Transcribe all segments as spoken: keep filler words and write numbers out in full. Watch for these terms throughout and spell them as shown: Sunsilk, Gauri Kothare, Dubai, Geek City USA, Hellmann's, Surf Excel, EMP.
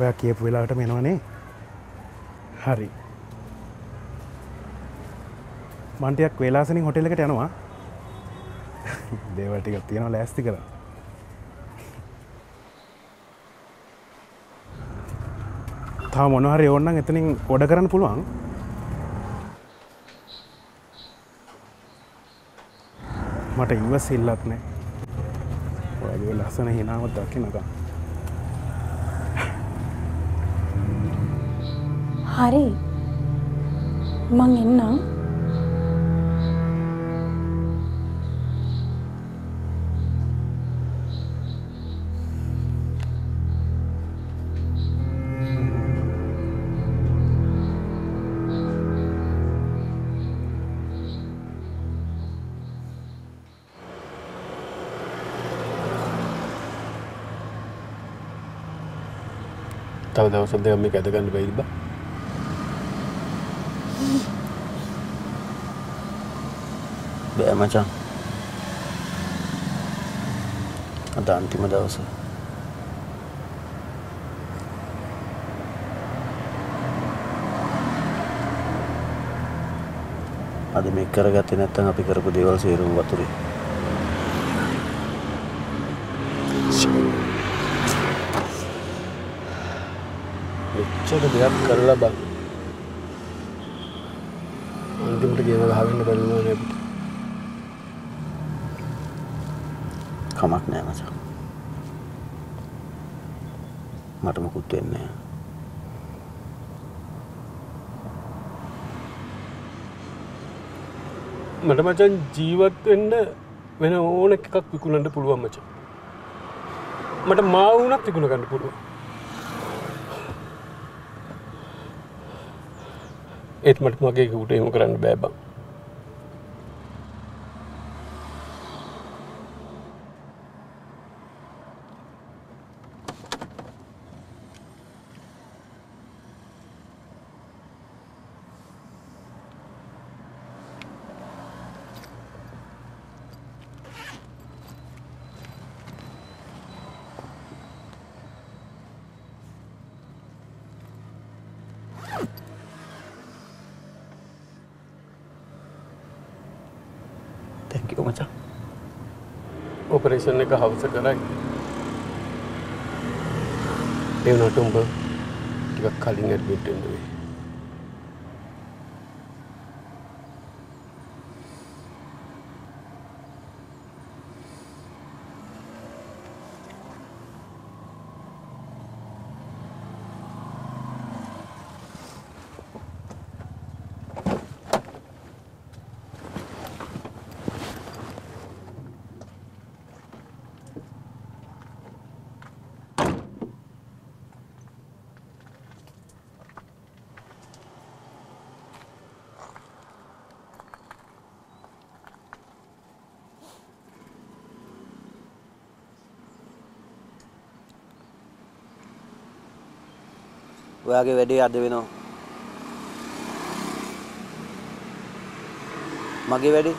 ඔයා කියපු වෙලාවටම එනවනේ. හරි. මන් ටිකක් වේලාසනින් හොටෙල් එකට යනවා. දේවල් ටිකක් තියෙනවා ලෑස්ති කරලා. තාම මොනවා හරි ඕන නම් එතනින් ඕඩර් කරන්න පුළුවන්. මට ඉවසILLත් නෑ. ඔයගේ ලස්සන හිනාව දකින්නකම්. හරි. මං එන්නම්. Tahu tahu sampai kami katakan lebih hebat. Baik macam. Ada anti madausa. Ada mikir gatin tengah pikir aku dewal sih rumah turi. Coba lihat kerela bang, nanti pergi ke Havin dan lain-lain itu. Kamaknya macam, macam aku tuh ini. Macam macam jiwa tuh ini, mana orang kekak pikulan itu puluan macam, macam mau nak pikulan itu puluan. ඒත් මට මගේ ඌට එහෙම කරන්න බෑ බං. Operation ने कहा उसे कराए देव नाटुंग टिका खाली नेट बीट इंदुई ඔයාගේ වැඩේ අද වෙනවා. මගේ වැඩේ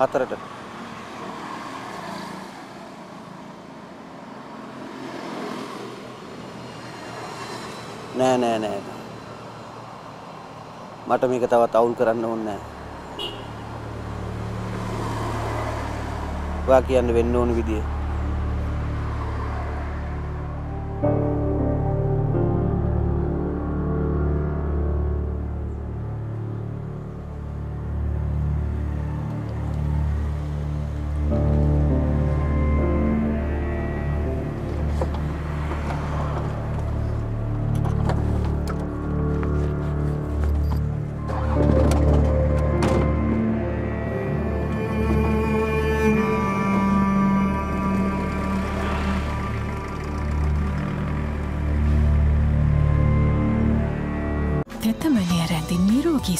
හතරට. නෑ නෑ නෑ. මට මේක තවත් අවුල් කරන්න ඕනේ නෑ. ඔයා කියන්න වෙන්න ඕන විදිය.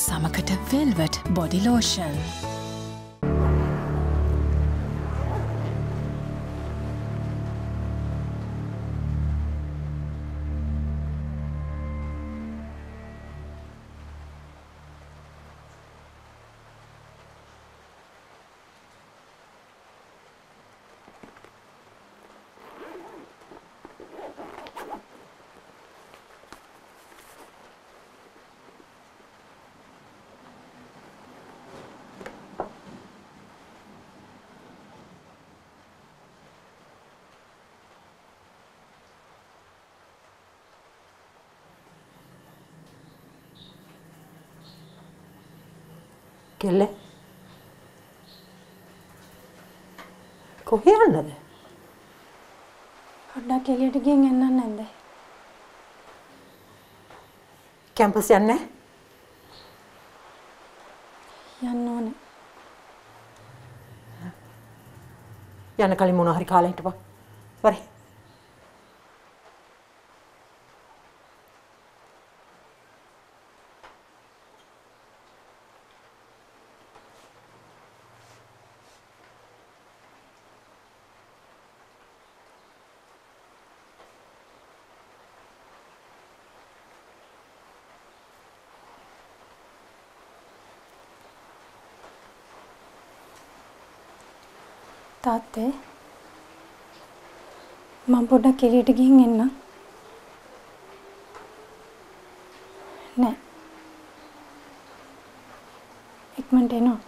සමකට velvet body lotion. Kelle? Kohe annade? Hada kellyata giyen ennanne nende? Campus yanne? Yanna one. Yanna kalin mona hari kaala hitapa. Bari. තාත්තේ මම පොඩ්ඩක් එළියට ගිහින් එන්න. නෑ. ඉක්මනට එනවා.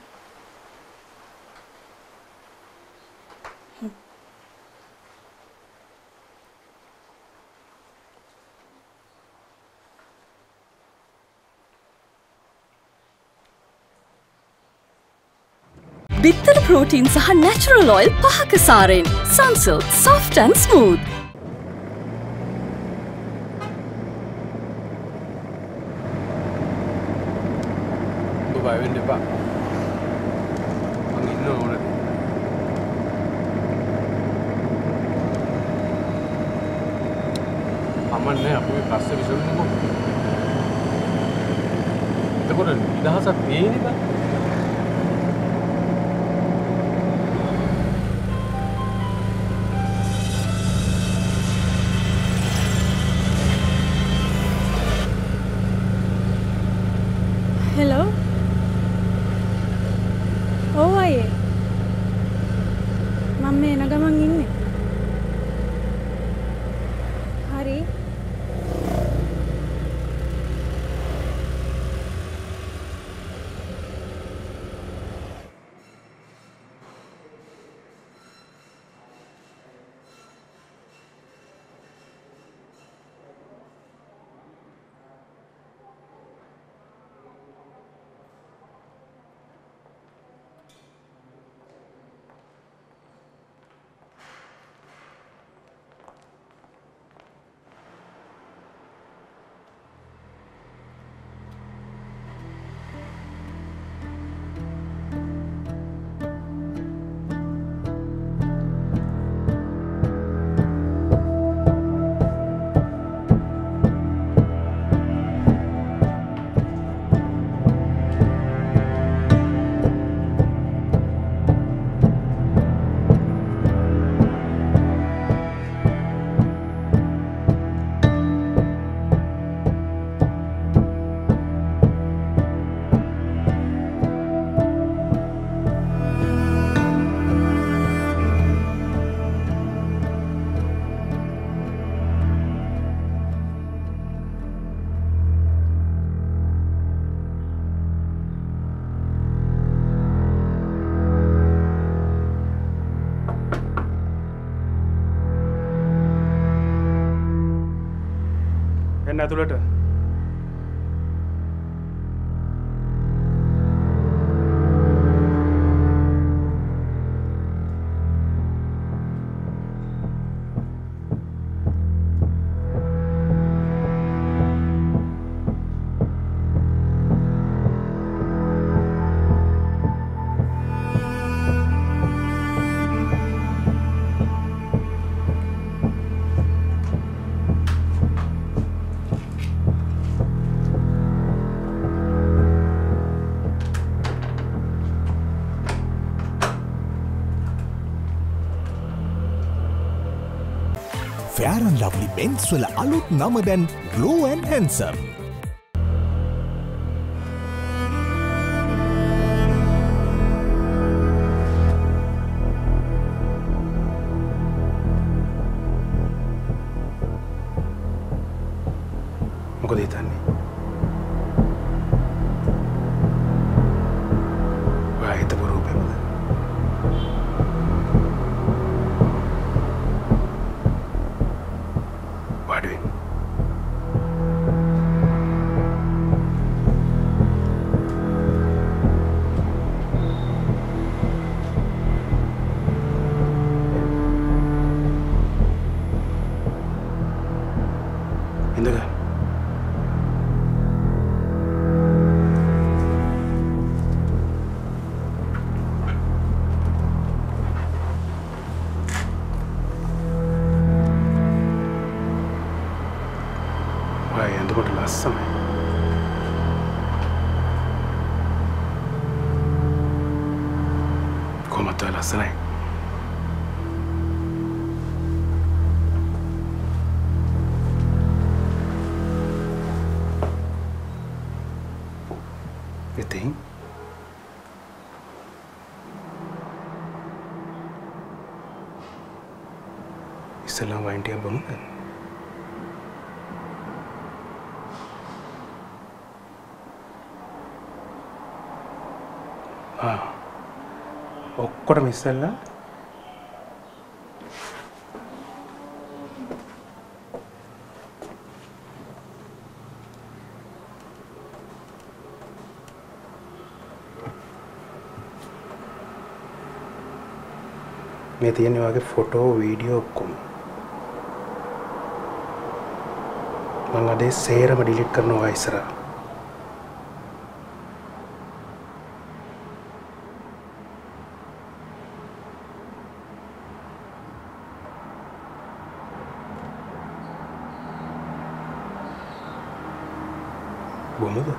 Bitter protein saha natural oil pahaka saaren. Sunsilk soft and smooth. Dubai wende pa. Ang inno ona. Aman ne apu passe visunnu. Etakota idahasa peene ba? Nah tuh lada. Fair and Lovely Men's wala alut nama dan Glow and Handsome. Moko ditan ni. Wah, itu baru benar. What do you mean? tell us, right? You think? इससे लंबा India बनूंगा। हाँ, ओक्कड़ मिस्से ला। मैं तो ये निवाके photo, video कुम, मंगले सेहरा में डिलीट करने वाला इसरा, बोलो तो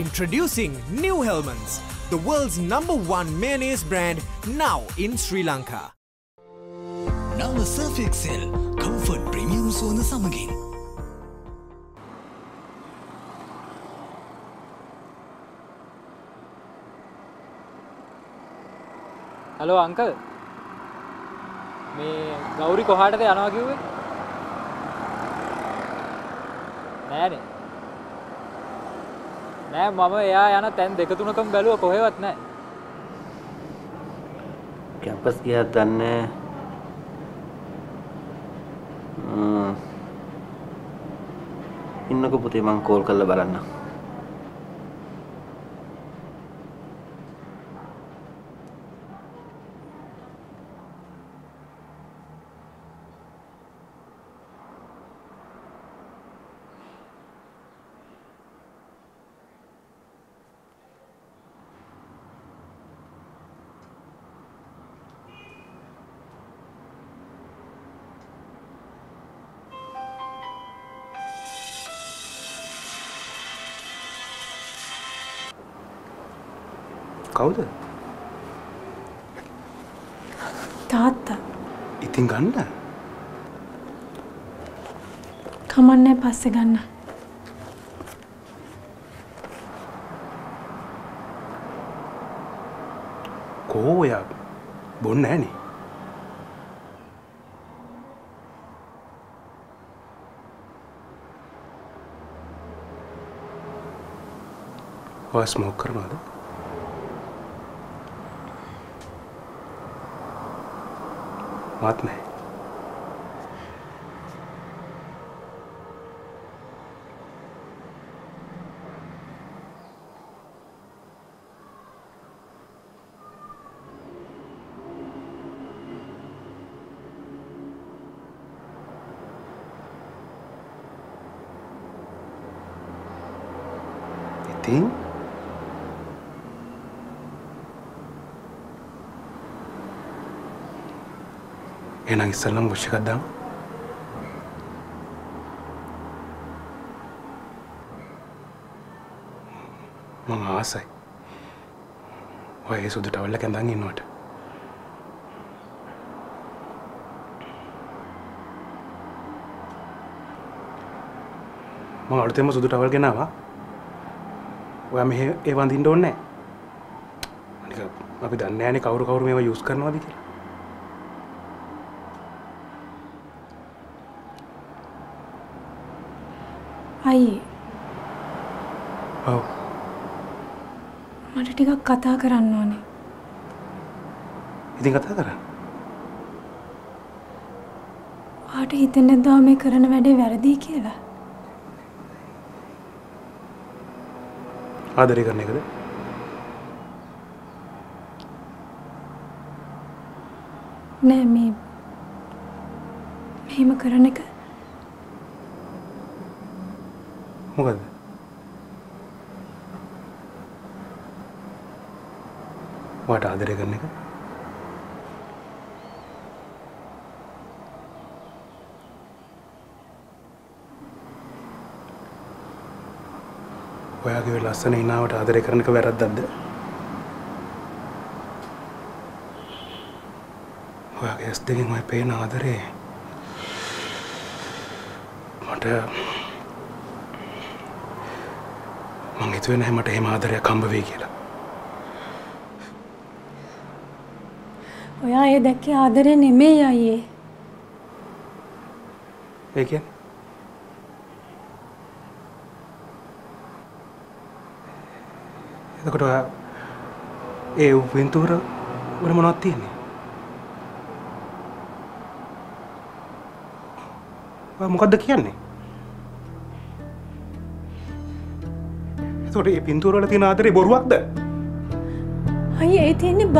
Introducing new Hellmann's, the world's number one mayonnaise brand, now in Sri Lanka. Now the Surf Excel, comfort premium on the samagin. Hello uncle. Me Gauri Kothare de yanawa kiwwe? Nane. නෑ මම එයා යන තැන් දෙක තුනකම බැලුවා කොහෙවත් නෑ. Campus ගියාද දන්නේ නෑ. ඉන්නකෝ පුතේ මං කෝල් කරලා බලන්න. Kawuda? Tata. Itin ganna? Kamanne passe ganna. Ko oya bonna ne? Oya smoke karanada? बात नहीं तीन Enang Islam buat sekadang. Mama asai. Wah, esok tu tawalak enang ini not. මම අලුතෙන්ම සුදු ටවල් ගෙනාවා. ඔයා මෙහෙ ඒ වඳින්න ඕනේ නැහැ. අනික අපි දන්නේ නැහැනේ කවුරු කවුරු මේවා යූස් කරනවද කියලා. අයියේ. ඔව්. මට ටිකක් කතා කරන්න ඕනේ. ඉතින් කතා කරා. ආට හිතෙන්නේ නැද්ද මේ කරන වැඩේ වැරදි කියලා? ආදරය කරන එකද? නෑ මේ මෙහෙම කරන එක. මොකද? වට ආදරය කරන එක? ඔයාගේ ඔය ලස්සන ඉනාවට ආදරය කරන එක වැරද්දක්ද? ඔයාගේ ඇස් දෙකෙන් ඔය පේන ආදරේ මට මං හිතුවේ නැහැ මට එහෙම ආදරයක් හම්බ වෙයි කියලා. ඔයා ඒ දැක්කේ ආදරේ නෙමෙයි අයියේ. ඒ කියන්නේ එතකොට ඒ වෙන්තුර වල මොනවද තියෙන්නේ? ඔයා මොකද්ද කියන්නේ? එතකොට ඒ පින්තූර වල තියෙන ආදරේ බොරුවක්ද? අයියේ ඒ තියෙන්නේ බය.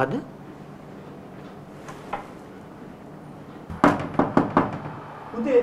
මොකද? උදේ